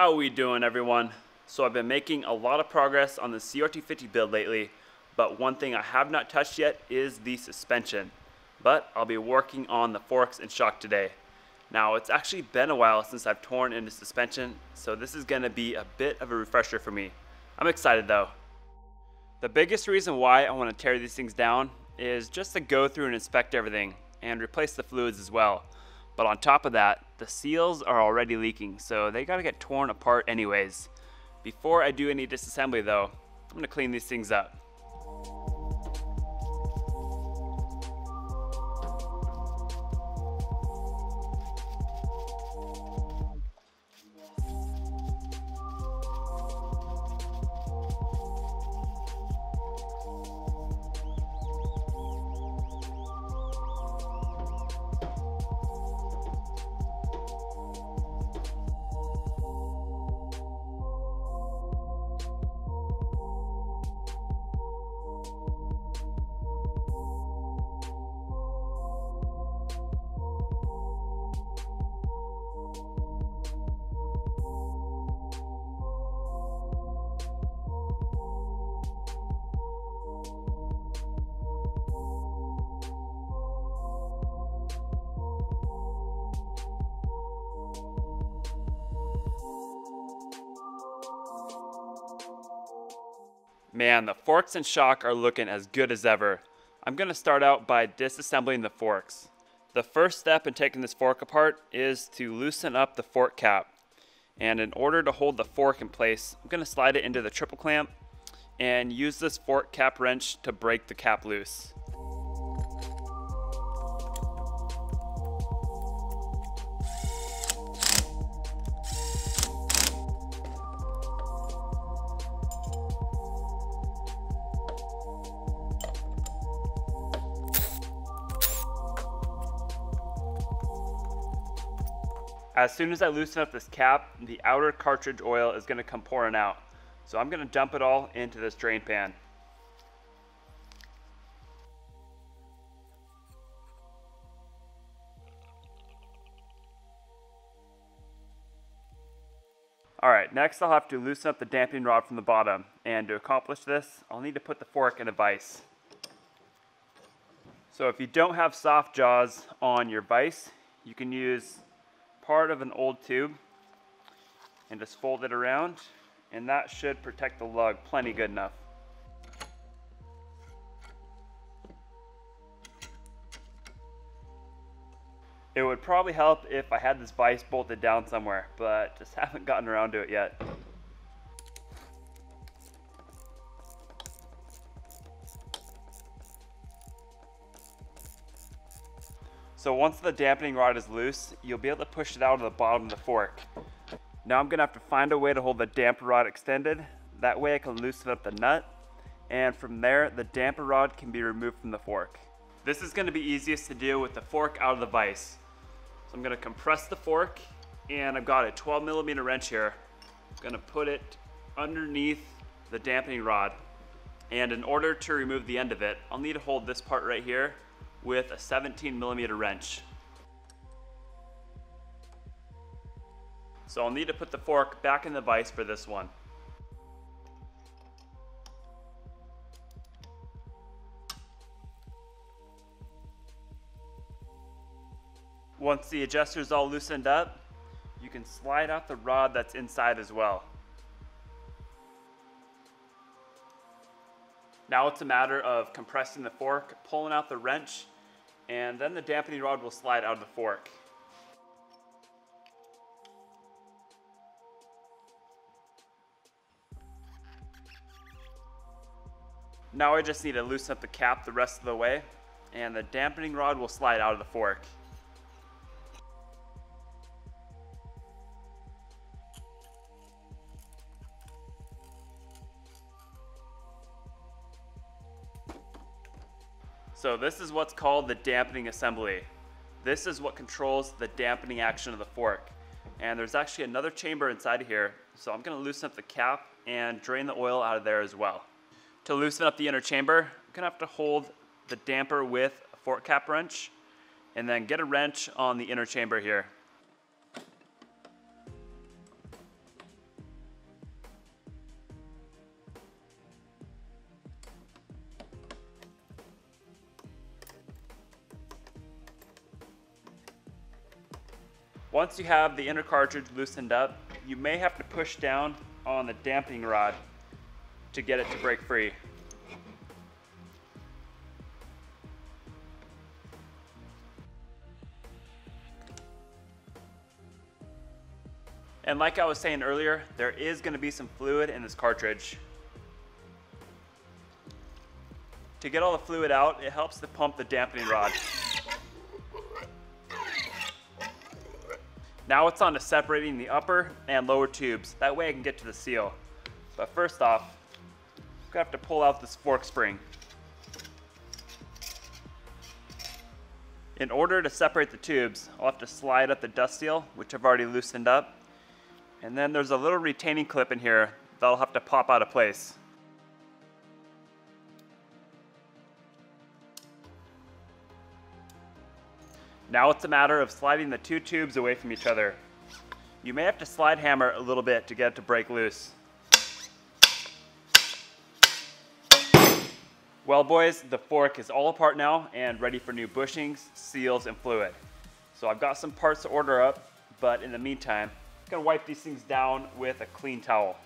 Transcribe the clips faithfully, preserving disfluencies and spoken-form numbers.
How we doing, everyone? So I've been making a lot of progress on the C R two fifty build lately, but one thing I have not touched yet is the suspension. But I'll be working on the forks and shock today. Now, it's actually been a while since I've torn into suspension, so this is gonna be a bit of a refresher for me. I'm excited though. The biggest reason why I wanna tear these things down is just to go through and inspect everything and replace the fluids as well. But on top of that, the seals are already leaking, so they gotta get torn apart anyways. Before I do any disassembly though, I'm gonna clean these things up. Man, the forks and shock are looking as good as ever. I'm gonna start out by disassembling the forks. The first step in taking this fork apart is to loosen up the fork cap. And in order to hold the fork in place, I'm gonna slide it into the triple clamp and use this fork cap wrench to break the cap loose. As soon as I loosen up this cap, the outer cartridge oil is going to come pouring out. So I'm going to dump it all into this drain pan. Alright, next I'll have to loosen up the damping rod from the bottom. And to accomplish this, I'll need to put the fork in a vise. So if you don't have soft jaws on your vise, you can use part of an old tube and just fold it around, and that should protect the lug plenty good enough. It would probably help if I had this vise bolted down somewhere, but just haven't gotten around to it yet. So once the dampening rod is loose, you'll be able to push it out of the bottom of the fork. Now I'm gonna have to find a way to hold the damper rod extended. That way I can loosen up the nut, and from there, the damper rod can be removed from the fork. This is gonna be easiest to do with the fork out of the vise. So I'm gonna compress the fork, and I've got a twelve millimeter wrench here. I'm gonna put it underneath the dampening rod. And in order to remove the end of it, I'll need to hold this part right here with a seventeen millimeter wrench. So I'll need to put the fork back in the vise for this one. Once the adjuster's all loosened up, you can slide out the rod that's inside as well. Now it's a matter of compressing the fork, pulling out the wrench, and then the dampening rod will slide out of the fork. Now I just need to loosen up the cap the rest of the way, and the dampening rod will slide out of the fork. So this is what's called the dampening assembly. This is what controls the dampening action of the fork. And there's actually another chamber inside here, so I'm gonna loosen up the cap and drain the oil out of there as well. To loosen up the inner chamber, I'm gonna have to hold the damper with a fork cap wrench, and then get a wrench on the inner chamber here. Once you have the inner cartridge loosened up, you may have to push down on the dampening rod to get it to break free. And like I was saying earlier, there is going to be some fluid in this cartridge. To get all the fluid out, it helps to pump the dampening rod. Now it's on to separating the upper and lower tubes. That way I can get to the seal. But first off, I'm gonna have to pull out this fork spring. In order to separate the tubes, I'll have to slide up the dust seal, which I've already loosened up. And then there's a little retaining clip in here that'll have to pop out of place. Now it's a matter of sliding the two tubes away from each other. You may have to slide hammer a little bit to get it to break loose. Well boys, the fork is all apart now and ready for new bushings, seals, and fluid. So I've got some parts to order up, but in the meantime, I'm gonna wipe these things down with a clean towel.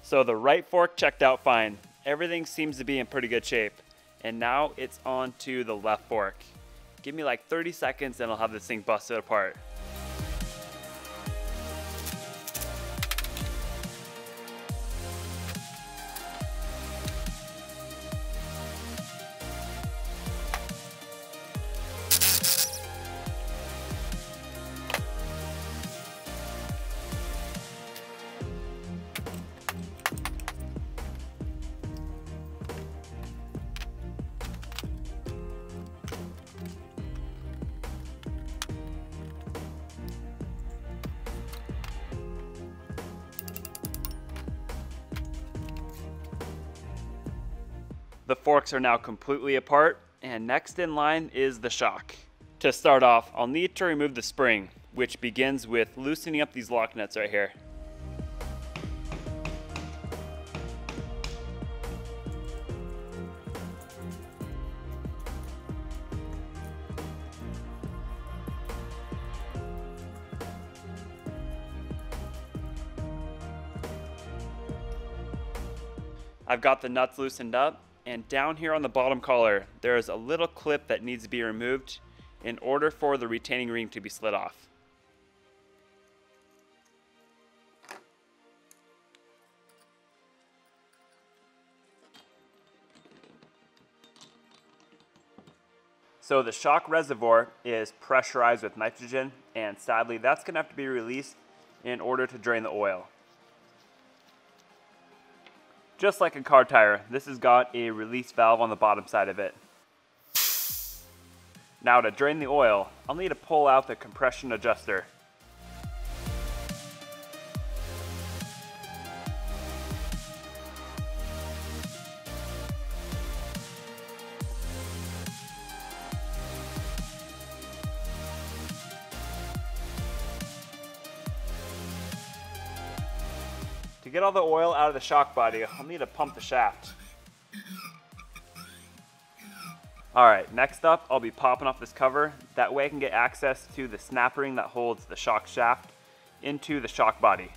So the right fork checked out fine. Everything seems to be in pretty good shape. And now it's on to the left fork. Give me like thirty seconds and I'll have this thing busted apart. The forks are now completely apart, and next in line is the shock. To start off, I'll need to remove the spring, which begins with loosening up these lock nuts right here. I've got the nuts loosened up, and down here on the bottom collar, there is a little clip that needs to be removed in order for the retaining ring to be slid off. So the shock reservoir is pressurized with nitrogen, and sadly that's gonna have to be released in order to drain the oil. Just like a car tire, this has got a release valve on the bottom side of it. Now to drain the oil, I'll need to pull out the compression adjuster. To get all the oil out of the shock body, I'll need to pump the shaft. All right, next up, I'll be popping off this cover. That way I can get access to the snap ring that holds the shock shaft into the shock body.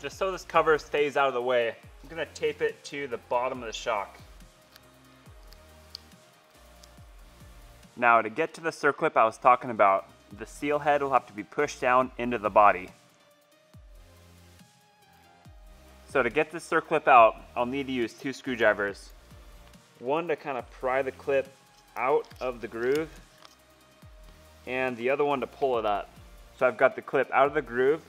Just so this cover stays out of the way, I'm gonna tape it to the bottom of the shock. Now to get to the circlip I was talking about, the seal head will have to be pushed down into the body. So to get this circlip out, I'll need to use two screwdrivers. One to kind of pry the clip out of the groove, and the other one to pull it up. So I've got the clip out of the groove.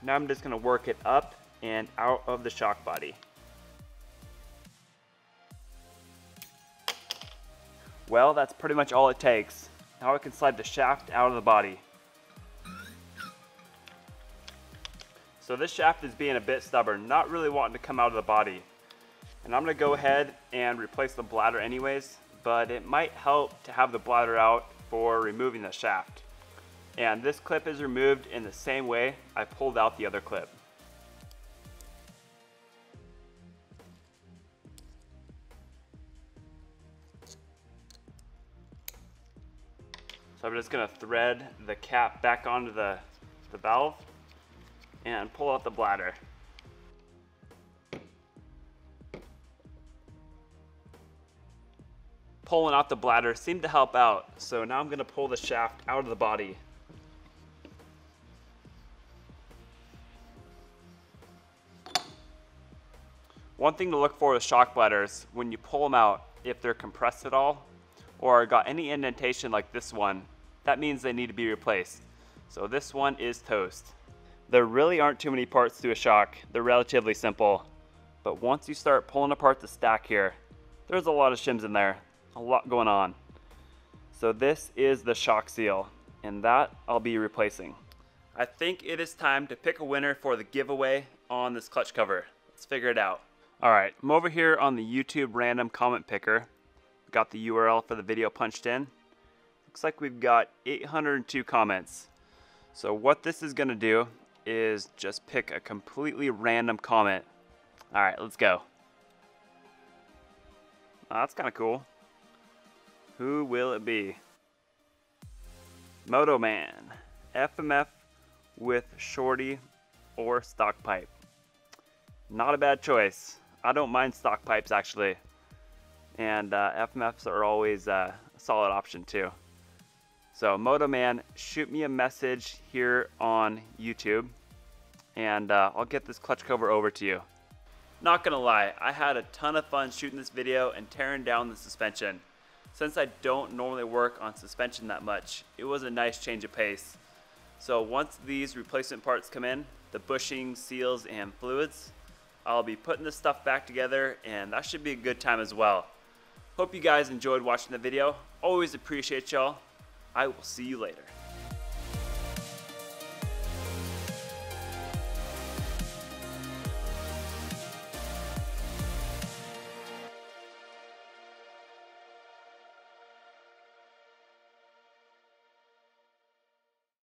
Now I'm just gonna work it up and out of the shock body. Well, that's pretty much all it takes. Now I can slide the shaft out of the body. So this shaft is being a bit stubborn, not really wanting to come out of the body. And I'm gonna go ahead and replace the bladder anyways, but it might help to have the bladder out for removing the shaft. And this clip is removed in the same way I pulled out the other clip. So I'm just gonna thread the cap back onto the, the valve and pull out the bladder. Pulling out the bladder seemed to help out, so now I'm gonna pull the shaft out of the body. One thing to look for with shock bladders, when you pull them out, if they're compressed at all, or got any indentation like this one, that means they need to be replaced. So this one is toast. There really aren't too many parts to a shock, they're relatively simple. But once you start pulling apart the stack here, there's a lot of shims in there. A lot going on. So this is the shock seal, and that I'll be replacing. I think it is time to pick a winner for the giveaway on this clutch cover. Let's figure it out. All right, I'm over here on the YouTube random comment picker. Got the U R L for the video punched in. Looks like we've got eight hundred two comments. So what this is gonna do is just pick a completely random comment. All right, let's go. Oh, that's kind of cool. Who will it be? Moto Man, F M F with shorty or stock pipe. Not a bad choice. I don't mind stock pipes actually. And uh, F M Fs are always uh, a solid option too. So Moto Man, shoot me a message here on YouTube and uh, I'll get this clutch cover over to you. Not gonna lie, I had a ton of fun shooting this video and tearing down the suspension. Since I don't normally work on suspension that much, it was a nice change of pace. So once these replacement parts come in, the bushings, seals, and fluids, I'll be putting this stuff back together, and that should be a good time as well. Hope you guys enjoyed watching the video. Always appreciate y'all. I will see you later.